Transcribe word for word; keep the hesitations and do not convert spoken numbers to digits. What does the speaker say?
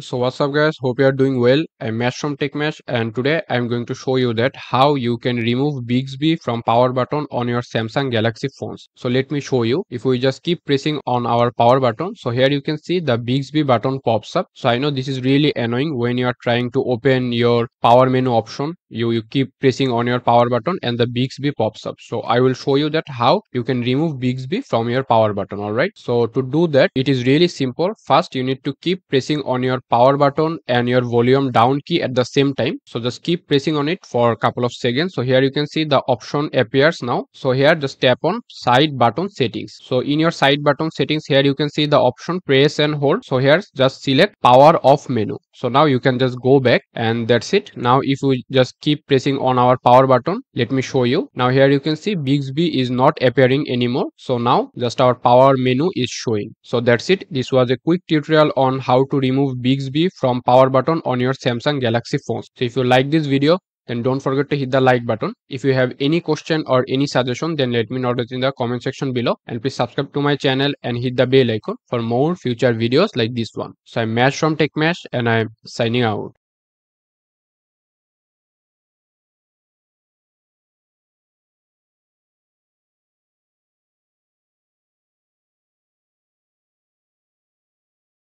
So what's up guys, hope you are doing well. I'm Mash from Tech Mash, and today I'm going to show you that how you can remove Bixby from power button on your Samsung Galaxy phones. So let me show you. If we just keep pressing on our power button, so here you can see the Bixby button pops up. So I know this is really annoying when you are trying to open your power menu option. You, you keep pressing on your power button and the Bixby pops up. So I will show you that how you can remove Bixby from your power button. Alright, so to do that it is really simple. First you need to keep pressing on your power button and your volume down key at the same time. So just keep pressing on it for a couple of seconds. So here you can see the option appears now. So here just tap on side button settings. So in your side button settings, here you can see the option press and hold. So here just select power off menu. So now you can just go back and that's it. Now if we just keep pressing on our power button, let me show you. Now here you can see Bixby is not appearing anymore. So now just our power menu is showing. So that's it. This was a quick tutorial on how to remove Bixby from power button on your Samsung Galaxy phones. So if you like this video, then don't forget to hit the like button. If you have any question or any suggestion, then let me know that in the comment section below, and please subscribe to my channel and hit the bell icon for more future videos like this one. So I'm Mash from Tech Mash and I'm signing out.